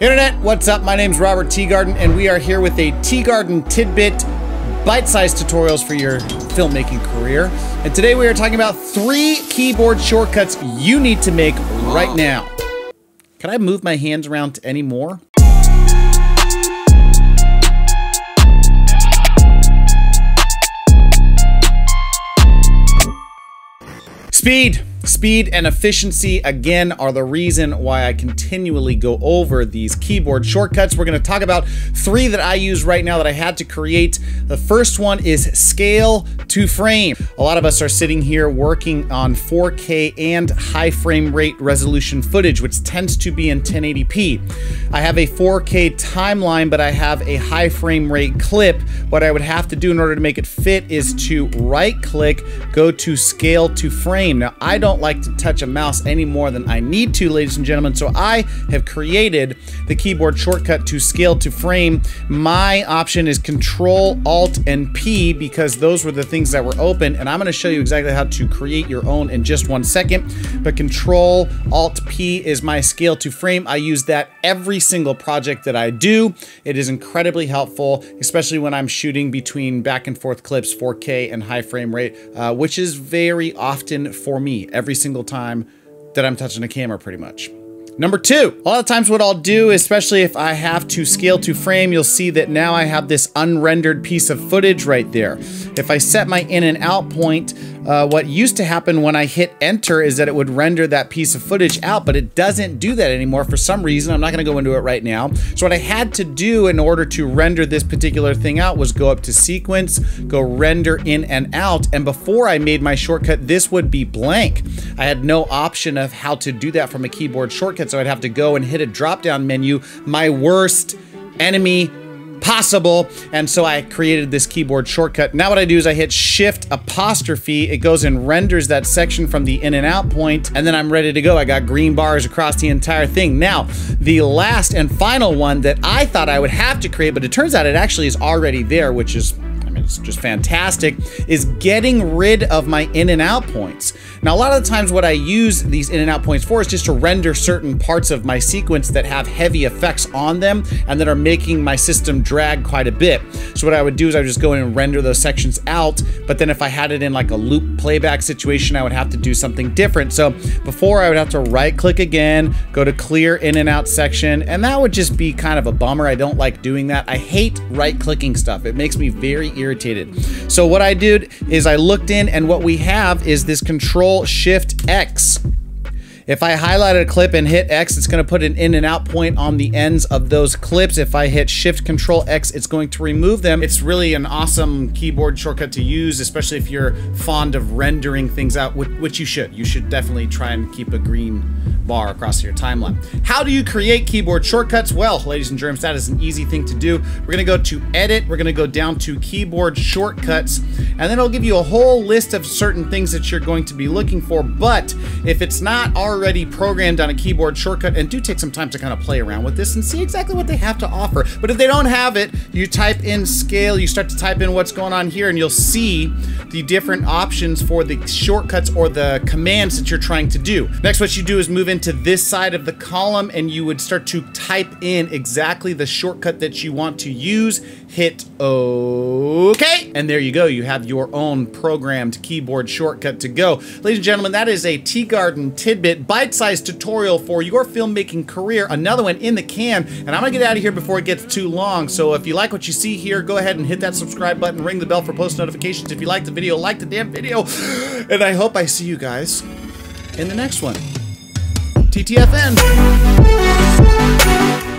Internet, what's up? My name's Robert Teegarden, and we are here with a Teegarden tidbit, bite-sized tutorials for your filmmaking career. And today we are talking about 3 keyboard shortcuts you need to make right now. Can I move my hands around any more? Speed and efficiency, again, are the reason why I continually go over these keyboard shortcuts. We're gonna talk about 3 that I use right now that I had to create. The first one is scale to frame. A lot of us are sitting here working on 4K and high frame rate resolution footage, which tends to be in 1080p. I have a 4K timeline, but I have a high frame rate clip. What I would have to do in order to make it fit is to right-click, go to scale to frame. Now, I don't like to touch a mouse any more than I need to, ladies and gentlemen, so I have created the keyboard shortcut to scale to frame. My option is Control, Alt, and P because those were the things that were open, and I'm going to show you exactly how to create your own in just one second. But Control, Alt, P is my scale to frame. I use that every single project that I do. It is incredibly helpful, especially when I'm shooting between back and forth clips, 4K and high frame rate, which is very often for me every single time that I'm touching a camera pretty much. Number 2, a lot of times what I'll do, especially if I have to scale to frame, you'll see that now I have this unrendered piece of footage right there. If I set my in and out point, what used to happen when I hit enter is that it would render that piece of footage out, but it doesn't do that anymore for some reason. I'm not gonna go into it right now. So what I had to do in order to render this particular thing out was go up to sequence, go render in and out, and before I made my shortcut, this would be blank. I had no option of how to do that from a keyboard shortcut, so I'd have to go and hit a drop-down menu, my worst enemy possible. And so I created this keyboard shortcut. Now what I do is I hit Shift'. It goes and renders that section from the in and out point, and then I'm ready to go. I got green bars across the entire thing. Now, the last and final one that I thought I would have to create, but it turns out it actually is already there, which is, it's just fantastic, is getting rid of my in and out points. Now, a lot of the times what I use these in and out points for is just to render certain parts of my sequence that have heavy effects on them and that are making my system drag quite a bit. So what I would do is I would just go in and render those sections out, but then if I had it in like a loop playback situation, I would have to do something different. So before, I would have to right click again, go to clear in and out section, and that would just be kind of a bummer. I don't like doing that. I hate right clicking stuff. It makes me very irritated. So what I did is I looked in, and what we have is this Control Shift X. If I highlight a clip and hit X, it's going to put an in and out point on the ends of those clips. If I hit Shift Control X, it's going to remove them. It's really an awesome keyboard shortcut to use, especially if you're fond of rendering things out, which you should. You should definitely try and keep a green bar across your timeline. How do you create keyboard shortcuts? Well, ladies and germs, that is an easy thing to do. We're going to go to Edit. We're going to go down to Keyboard Shortcuts, and then it'll give you a whole list of certain things that you're going to be looking for. But if it's not already programmed on a keyboard shortcut, and do take some time to kind of play around with this and see exactly what they have to offer. But if they don't have it, you type in scale, you start to type in what's going on here, and you'll see the different options for the shortcuts or the commands that you're trying to do. Next, what you do is move into this side of the column, and you would start to type in exactly the shortcut that you want to use. Hit OK, and there you go. You have your own programmed keyboard shortcut to go. Ladies and gentlemen, that is a Teegarden tidbit, bite-sized tutorial for your filmmaking career. Another one in the can, and I'm gonna get out of here before it gets too long. So if you like what you see here, go ahead and hit that subscribe button, ring the bell for post notifications. If you like the video, like the damn video. And I hope I see you guys in the next one. TTFN.